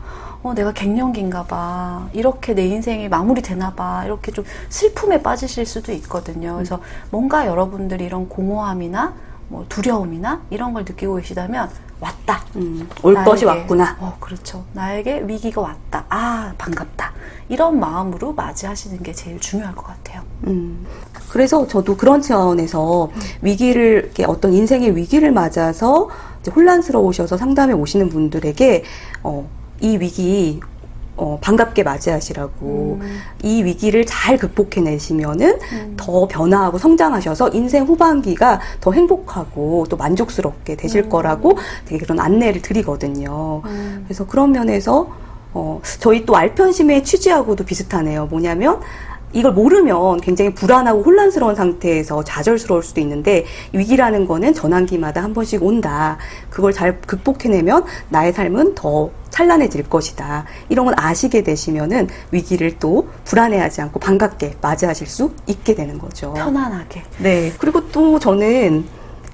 어, 내가 갱년기인가 봐, 이렇게 내 인생이 마무리되나 봐, 이렇게 좀 슬픔에 빠지실 수도 있거든요. 그래서 뭔가 여러분들이 이런 공허함이나 뭐 두려움이나 이런 걸 느끼고 계시다면 왔다. 음, 올 나에게, 것이 왔구나. 어, 그렇죠. 나에게 위기가 왔다. 아, 반갑다. 이런 마음으로 맞이하시는 게 제일 중요할 것 같아요. 음, 그래서 저도 그런 차원에서 음. 위기를, 이렇게 어떤 인생의 위기를 맞아서 이제 혼란스러우셔서 상담에 오시는 분들에게 어, 이 위기 어, 반갑게 맞이하시라고 음. 이 위기를 잘 극복해내시면은 음. 더 변화하고 성장하셔서 인생 후반기가 더 행복하고 또 만족스럽게 되실 음. 거라고 되게 그런 안내를 드리거든요. 음. 그래서 그런 면에서 어, 저희 또 알편심의 취지하고도 비슷하네요. 뭐냐면 이걸 모르면 굉장히 불안하고 혼란스러운 상태에서 좌절스러울 수도 있는데, 위기라는 거는 전환기마다 한 번씩 온다. 그걸 잘 극복해내면 나의 삶은 더 찬란해질 것이다. 이런 걸 아시게 되시면은 위기를 또 불안해하지 않고 반갑게 맞이하실 수 있게 되는 거죠. 편안하게. 네. 그리고 또 저는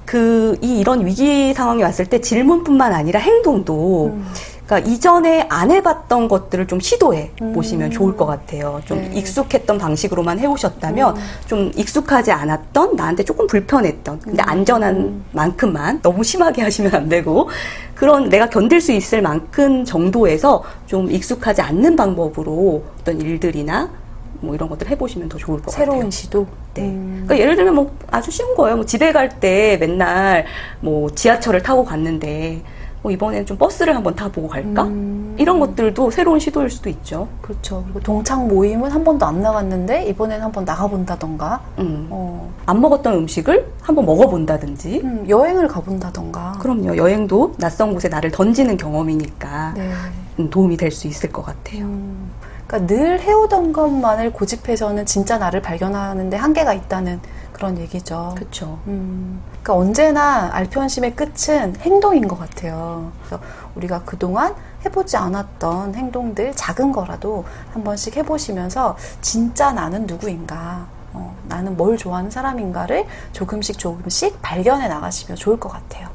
그, 이, 이런 위기 상황이 왔을 때 질문뿐만 아니라 행동도 음. 그러니까 이전에 안 해봤던 것들을 좀 시도해 보시면 음. 좋을 것 같아요. 좀 네. 익숙했던 방식으로만 해오셨다면 음. 좀 익숙하지 않았던, 나한테 조금 불편했던, 근데 음. 안전한 만큼만, 너무 심하게 하시면 안 되고, 그런 내가 견딜 수 있을 만큼 정도에서 좀 익숙하지 않는 방법으로 어떤 일들이나 뭐 이런 것들 해보시면 더 좋을 것 새로운 같아요. 새로운 시도? 네. 음. 그러니까 예를 들면 뭐 아주 쉬운 거예요. 뭐 집에 갈 때 맨날 뭐 지하철을 타고 갔는데 뭐 이번엔 좀 버스를 한번 타보고 갈까? 음. 이런 것들도 새로운 시도일 수도 있죠. 그렇죠. 그리고 동창 모임은 한 번도 안 나갔는데 이번엔 한번 나가본다던가, 음. 어. 안 먹었던 음식을 한번 먹어본다든지, 음. 여행을 가본다던가. 그럼요. 여행도 낯선 곳에 나를 던지는 경험이니까 네. 도움이 될 수 있을 것 같아요. 음. 그러니까 늘 해오던 것만을 고집해서는 진짜 나를 발견하는데 한계가 있다는 그런 얘기죠. 그렇죠. 음, 그러니까 언제나 알편심의 끝은 행동인 것 같아요. 그래서 우리가 그동안 해보지 않았던 행동들, 작은 거라도 한 번씩 해보시면서 진짜 나는 누구인가, 어, 나는 뭘 좋아하는 사람인가를 조금씩 조금씩 발견해 나가시면 좋을 것 같아요.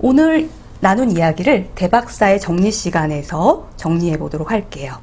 오늘 나눈 이야기를 대박사의 정리 시간에서 정리해 보도록 할게요.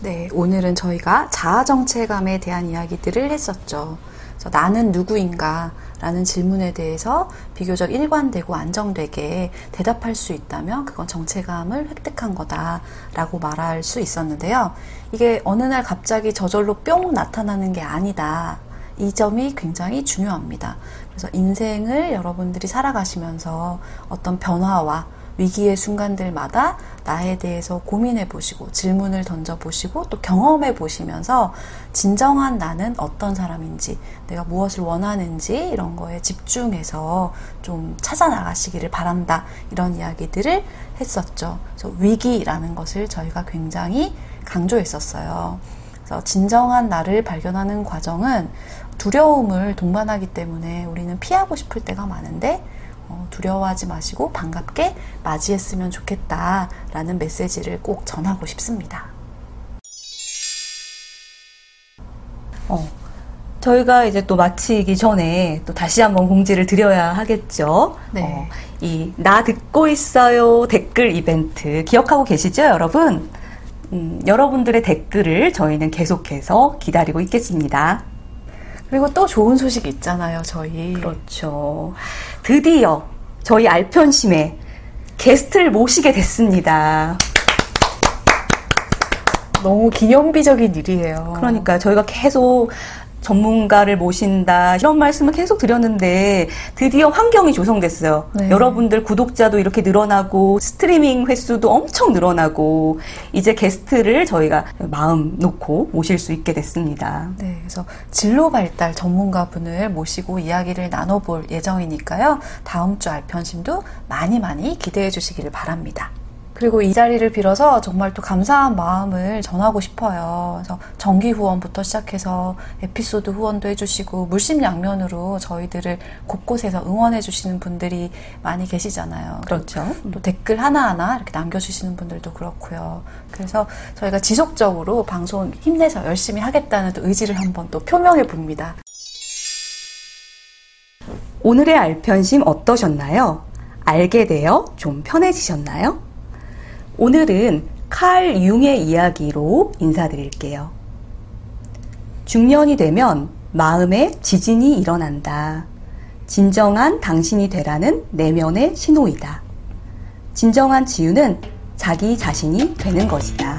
네, 오늘은 저희가 자아 정체감에 대한 이야기들을 했었죠. 그래서 나는 누구인가 라는 질문에 대해서 비교적 일관되고 안정되게 대답할 수 있다면 그건 정체감을 획득한 거다 라고 말할 수 있었는데요. 이게 어느 날 갑자기 저절로 뿅 나타나는 게 아니다. 이 점이 굉장히 중요합니다. 그래서 인생을 여러분들이 살아가시면서 어떤 변화와 위기의 순간들마다 나에 대해서 고민해 보시고 질문을 던져 보시고 또 경험해 보시면서 진정한 나는 어떤 사람인지, 내가 무엇을 원하는지 이런 거에 집중해서 좀 찾아 나가시기를 바란다, 이런 이야기들을 했었죠. 그래서 위기라는 것을 저희가 굉장히 강조했었어요. 그래서 진정한 나를 발견하는 과정은 두려움을 동반하기 때문에 우리는 피하고 싶을 때가 많은데, 어, 두려워하지 마시고 반갑게 맞이했으면 좋겠다라는 메시지를 꼭 전하고 싶습니다. 어, 저희가 이제 또 마치기 전에 또 다시 한번 공지를 드려야 하겠죠. 네. 어, 이 나 듣고 있어요 댓글 이벤트 기억하고 계시죠, 여러분? 음, 여러분들의 댓글을 저희는 계속해서 기다리고 있겠습니다. 그리고 또 좋은 소식이 있잖아요, 저희. 그렇죠. 드디어 저희 알편심에 게스트를 모시게 됐습니다. 너무 기념비적인 일이에요. 그러니까 저희가 계속 전문가를 모신다 이런 말씀을 계속 드렸는데 드디어 환경이 조성됐어요. 네. 여러분들 구독자도 이렇게 늘어나고 스트리밍 횟수도 엄청 늘어나고 이제 게스트를 저희가 마음 놓고 모실 수 있게 됐습니다. 네, 그래서 진로발달 전문가분을 모시고 이야기를 나눠볼 예정이니까요. 다음 주 알편심도 많이 많이 기대해 주시기를 바랍니다. 그리고 이 자리를 빌어서 정말 또 감사한 마음을 전하고 싶어요. 그래서 정기 후원부터 시작해서 에피소드 후원도 해주시고 물심양면으로 저희들을 곳곳에서 응원해주시는 분들이 많이 계시잖아요. 그렇죠. 또 댓글 하나하나 이렇게 남겨주시는 분들도 그렇고요. 그래서 저희가 지속적으로 방송 힘내서 열심히 하겠다는 또 의지를 한번 또 표명해 봅니다. 오늘의 알편심 어떠셨나요? 알게 되어 좀 편해지셨나요? 오늘은 칼 융의 이야기로 인사드릴게요. 중년이 되면 마음에 지진이 일어난다. 진정한 당신이 되라는 내면의 신호이다. 진정한 치유는 자기 자신이 되는 것이다.